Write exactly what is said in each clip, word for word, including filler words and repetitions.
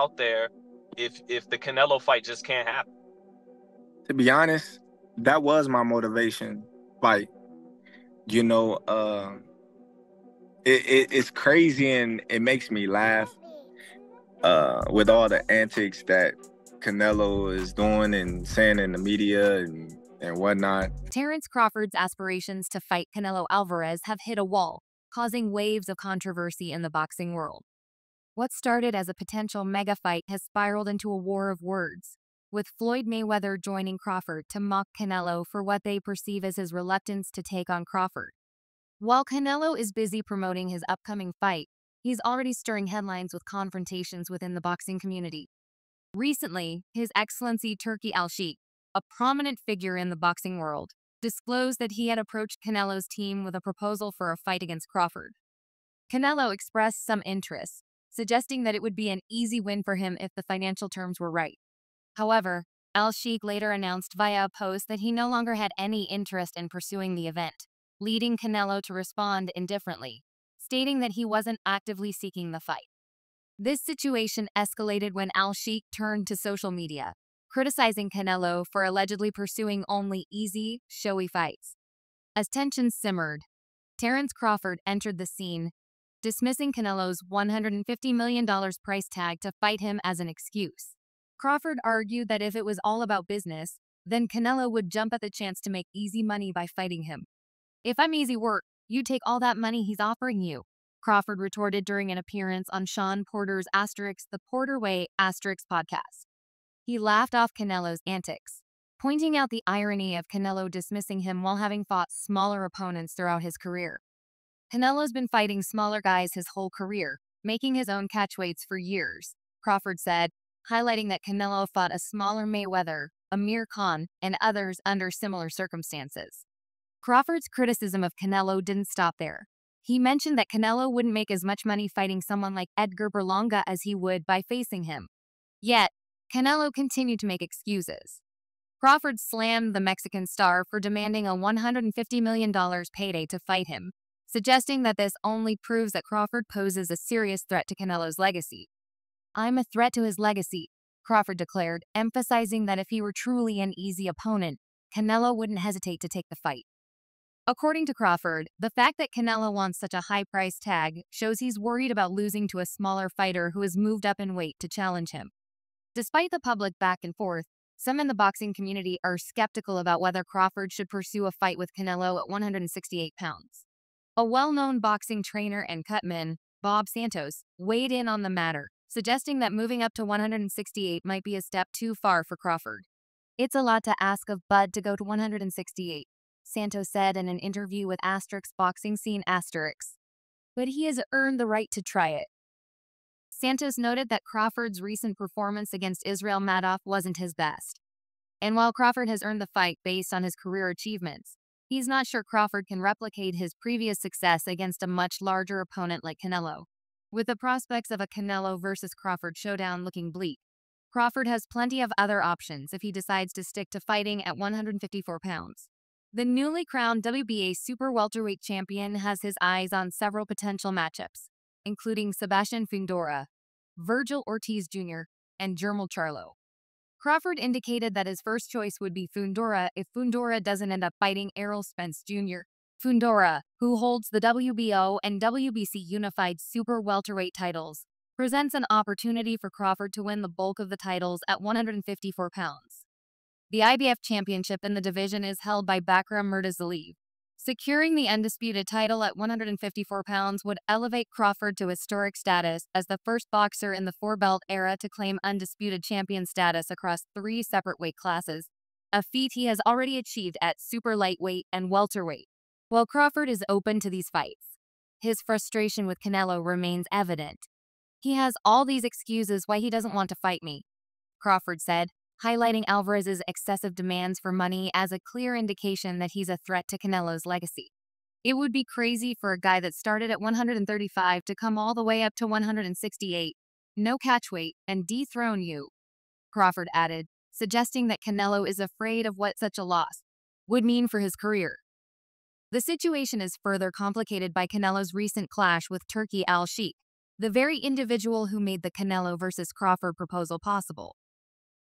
out there if if the Canelo fight just can't happen? To be honest, that was my motivation fight. You know, uh, it, it, it's crazy and it makes me laugh uh, with all the antics that Canelo is doing and saying in the media and, and whatnot. Terence Crawford's aspirations to fight Canelo Alvarez have hit a wall, causing waves of controversy in the boxing world. What started as a potential mega fight has spiraled into a war of words, with Floyd Mayweather joining Crawford to mock Canelo for what they perceive as his reluctance to take on Crawford. While Canelo is busy promoting his upcoming fight, he's already stirring headlines with confrontations within the boxing community. Recently, His Excellency Turki Alsheikh, a prominent figure in the boxing world, disclosed that he had approached Canelo's team with a proposal for a fight against Crawford. Canelo expressed some interest, suggesting that it would be an easy win for him if the financial terms were right. However, Alsheikh later announced via a post that he no longer had any interest in pursuing the event, leading Canelo to respond indifferently, stating that he wasn't actively seeking the fight. This situation escalated when Alsheikh turned to social media, criticizing Canelo for allegedly pursuing only easy, showy fights. As tensions simmered, Terence Crawford entered the scene, dismissing Canelo's one hundred fifty million dollars price tag to fight him as an excuse. Crawford argued that if it was all about business, then Canelo would jump at the chance to make easy money by fighting him. "If I'm easy work, you take all that money he's offering you," Crawford retorted during an appearance on Shawn Porter's asterisk The Porter Way asterisk podcast. He laughed off Canelo's antics, pointing out the irony of Canelo dismissing him while having fought smaller opponents throughout his career. "Canelo's been fighting smaller guys his whole career, making his own catchweights for years," Crawford said, highlighting that Canelo fought a smaller Mayweather, Amir Khan, and others under similar circumstances. Crawford's criticism of Canelo didn't stop there. He mentioned that Canelo wouldn't make as much money fighting someone like Edgar Berlanga as he would by facing him. Yet, Canelo continued to make excuses. Crawford slammed the Mexican star for demanding a one hundred fifty million dollars payday to fight him, suggesting that this only proves that Crawford poses a serious threat to Canelo's legacy. "I'm a threat to his legacy," Crawford declared, emphasizing that if he were truly an easy opponent, Canelo wouldn't hesitate to take the fight. According to Crawford, the fact that Canelo wants such a high price tag shows he's worried about losing to a smaller fighter who has moved up in weight to challenge him. Despite the public back and forth, some in the boxing community are skeptical about whether Crawford should pursue a fight with Canelo at one hundred sixty-eight pounds. A well-known boxing trainer and cutman, Bob Santos, weighed in on the matter, suggesting that moving up to one hundred sixty-eight might be a step too far for Crawford. "It's a lot to ask of Bud to go to one hundred sixty-eight, Santos said in an interview with Asterix Boxing Scene Asterix. "But he has earned the right to try it." Santos noted that Crawford's recent performance against Israil Madrimov wasn't his best. And while Crawford has earned the fight based on his career achievements, he's not sure Crawford can replicate his previous success against a much larger opponent like Canelo. With the prospects of a Canelo versus Crawford showdown looking bleak, Crawford has plenty of other options if he decides to stick to fighting at one hundred fifty-four pounds. The newly crowned W B A super welterweight champion has his eyes on several potential matchups, including Sebastian Fundora, Vergil Ortiz Junior, and Jermell Charlo. Crawford indicated that his first choice would be Fundora if Fundora doesn't end up fighting Errol Spence Junior Fundora, who holds the W B O and W B C unified super welterweight titles, presents an opportunity for Crawford to win the bulk of the titles at one hundred fifty-four pounds. The I B F championship in the division is held by Bakhram Murtazaliev. Securing the undisputed title at one hundred fifty-four pounds would elevate Crawford to historic status as the first boxer in the four-belt era to claim undisputed champion status across three separate weight classes, a feat he has already achieved at super lightweight and welterweight. While Crawford is open to these fights, his frustration with Canelo remains evident. "He has all these excuses why he doesn't want to fight me," Crawford said, highlighting Alvarez's excessive demands for money as a clear indication that he's a threat to Canelo's legacy. "It would be crazy for a guy that started at one hundred thirty-five to come all the way up to one hundred sixty-eight, no catchweight, and dethrone you," Crawford added, suggesting that Canelo is afraid of what such a loss would mean for his career. The situation is further complicated by Canelo's recent clash with Turki Alsheikh, the very individual who made the Canelo versus Crawford proposal possible.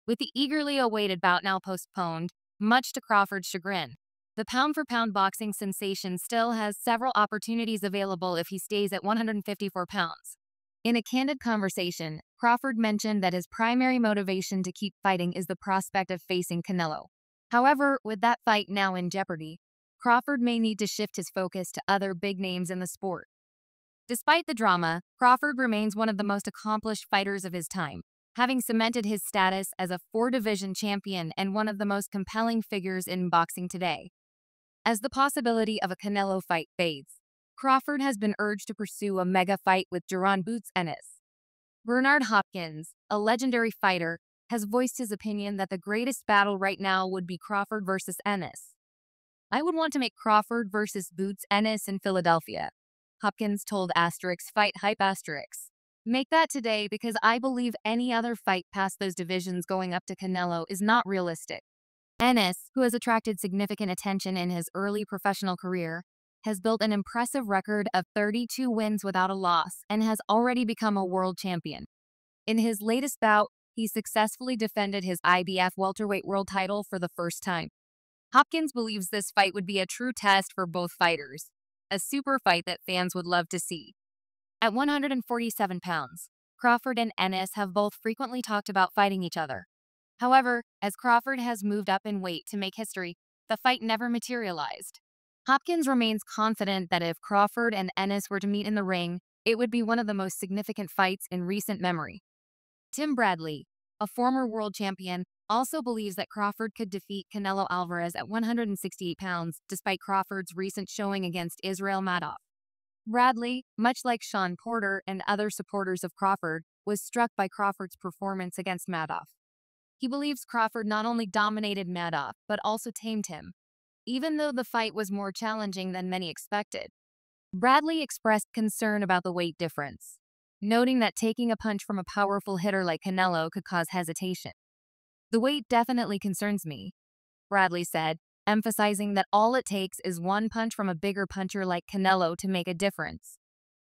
With the eagerly awaited bout now postponed, much to Crawford's chagrin, the pound-for-pound boxing sensation still has several opportunities available if he stays at one hundred fifty-four pounds. In a candid conversation, Crawford mentioned that his primary motivation to keep fighting is the prospect of facing Canelo. However, with that fight now in jeopardy, Crawford may need to shift his focus to other big names in the sport. Despite the drama, Crawford remains one of the most accomplished fighters of his time, having cemented his status as a four-division champion and one of the most compelling figures in boxing today. As the possibility of a Canelo fight fades, Crawford has been urged to pursue a mega fight with Jaron Boots Ennis. Bernard Hopkins, a legendary fighter, has voiced his opinion that the greatest battle right now would be Crawford versus Ennis. "I would want to make Crawford versus Boots Ennis in Philadelphia," Hopkins told Asterix Fight Hype Asterix. "Make that today because I believe any other fight past those divisions going up to Canelo is not realistic." Ennis, who has attracted significant attention in his early professional career, has built an impressive record of thirty-two wins without a loss and has already become a world champion. In his latest bout, he successfully defended his I B F welterweight world title for the first time. Hopkins believes this fight would be a true test for both fighters, a super fight that fans would love to see. At one hundred forty-seven pounds, Crawford and Ennis have both frequently talked about fighting each other. However, as Crawford has moved up in weight to make history, the fight never materialized. Hopkins remains confident that if Crawford and Ennis were to meet in the ring, it would be one of the most significant fights in recent memory. Tim Bradley, a former world champion, also believes that Crawford could defeat Canelo Alvarez at one hundred sixty-eight pounds, despite Crawford's recent showing against Israil Madrimov. Bradley, much like Shawn Porter and other supporters of Crawford, was struck by Crawford's performance against Madrimov. He believes Crawford not only dominated Madrimov, but also tamed him, even though the fight was more challenging than many expected. Bradley expressed concern about the weight difference, noting that taking a punch from a powerful hitter like Canelo could cause hesitation. "The weight definitely concerns me," Bradley said, emphasizing that all it takes is one punch from a bigger puncher like Canelo to make a difference.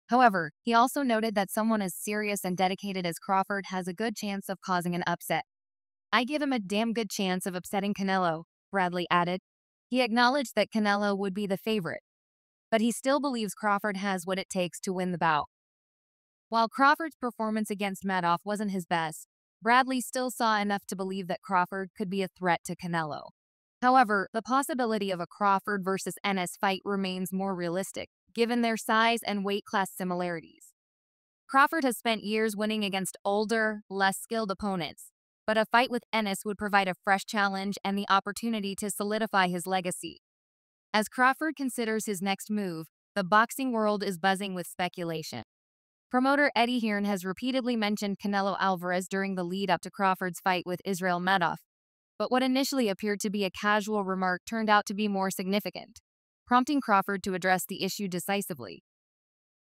However, he also noted that someone as serious and dedicated as Crawford has a good chance of causing an upset. "I give him a damn good chance of upsetting Canelo," Bradley added. He acknowledged that Canelo would be the favorite, but he still believes Crawford has what it takes to win the bout. While Crawford's performance against Madoff wasn't his best, Bradley still saw enough to believe that Crawford could be a threat to Canelo. However, the possibility of a Crawford versus Ennis fight remains more realistic, given their size and weight class similarities. Crawford has spent years winning against older, less skilled opponents, but a fight with Ennis would provide a fresh challenge and the opportunity to solidify his legacy. As Crawford considers his next move, the boxing world is buzzing with speculation. Promoter Eddie Hearn has repeatedly mentioned Canelo Alvarez during the lead-up to Crawford's fight with Israil Madarikwa, but what initially appeared to be a casual remark turned out to be more significant, prompting Crawford to address the issue decisively.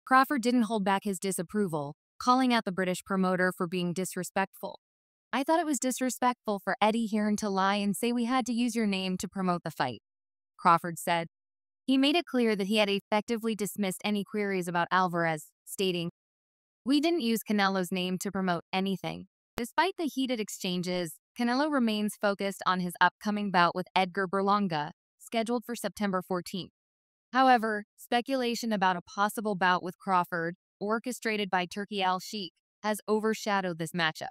Crawford didn't hold back his disapproval, calling out the British promoter for being disrespectful. "I thought it was disrespectful for Eddie Hearn to lie and say we had to use your name to promote the fight," Crawford said. He made it clear that he had effectively dismissed any queries about Alvarez, stating, "We didn't use Canelo's name to promote anything." Despite the heated exchanges, Canelo remains focused on his upcoming bout with Edgar Berlanga, scheduled for September fourteenth. However, speculation about a possible bout with Crawford, orchestrated by Turki Alsheikh, has overshadowed this matchup.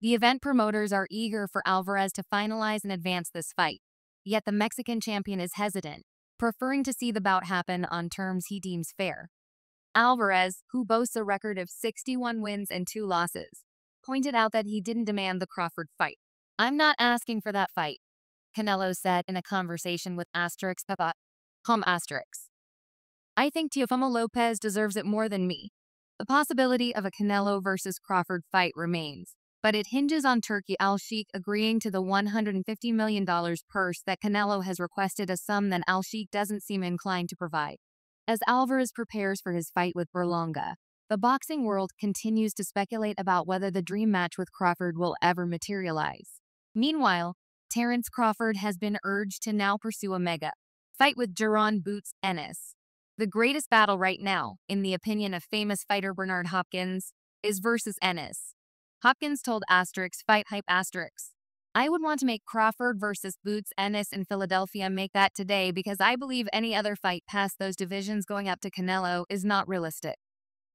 The event promoters are eager for Alvarez to finalize and advance this fight, yet the Mexican champion is hesitant, preferring to see the bout happen on terms he deems fair. Alvarez, who boasts a record of sixty-one wins and two losses, pointed out that he didn't demand the Crawford fight. "I'm not asking for that fight," Canelo said in a conversation with Asterix about Com Asterix. "I think Teofimo Lopez deserves it more than me." The possibility of a Canelo versus Crawford fight remains, but it hinges on Turki Alsheikh agreeing to the one hundred fifty million dollars purse that Canelo has requested, a sum that Alsheikh doesn't seem inclined to provide. As Alvarez prepares for his fight with Berlanga, the boxing world continues to speculate about whether the dream match with Crawford will ever materialize. Meanwhile, Terence Crawford has been urged to now pursue a mega fight with Jaron Boots Ennis. The greatest battle right now, in the opinion of famous fighter Bernard Hopkins, is versus Ennis. Hopkins told Asterix Fight Hype Asterix, I would want to make Crawford versus Boots Ennis in Philadelphia, make that today, because I believe any other fight past those divisions going up to Canelo is not realistic.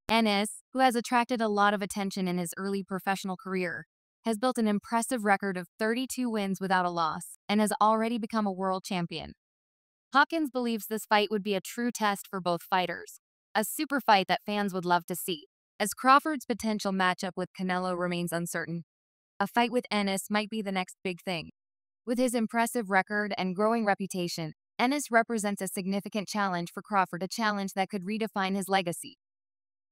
Ennis, who has attracted a lot of attention in his early professional career, has built an impressive record of thirty-two wins without a loss and has already become a world champion. Hopkins believes this fight would be a true test for both fighters, a super fight that fans would love to see, as Crawford's potential matchup with Canelo remains uncertain. A fight with Ennis might be the next big thing. With his impressive record and growing reputation, Ennis represents a significant challenge for Crawford, a challenge that could redefine his legacy.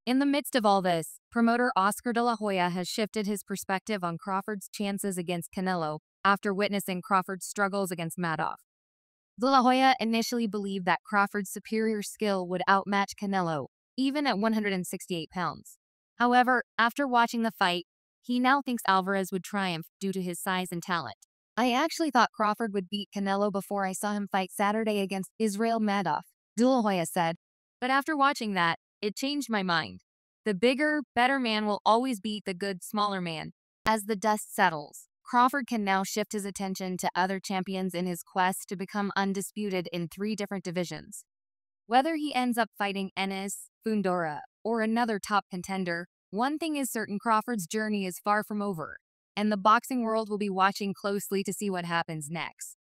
In the midst of all this, promoter Oscar De La Hoya has shifted his perspective on Crawford's chances against Canelo after witnessing Crawford's struggles against Madoff. De La Hoya initially believed that Crawford's superior skill would outmatch Canelo, even at one hundred sixty-eight pounds. However, after watching the fight, he now thinks Alvarez would triumph due to his size and talent. I actually thought Crawford would beat Canelo before I saw him fight Saturday against Israil Madarikwa, De La Hoya said. But after watching that, it changed my mind. The bigger, better man will always beat the good, smaller man. As the dust settles, Crawford can now shift his attention to other champions in his quest to become undisputed in three different divisions. Whether he ends up fighting Ennis, Fundora, or another top contender, one thing is certain: Crawford's journey is far from over, and the boxing world will be watching closely to see what happens next.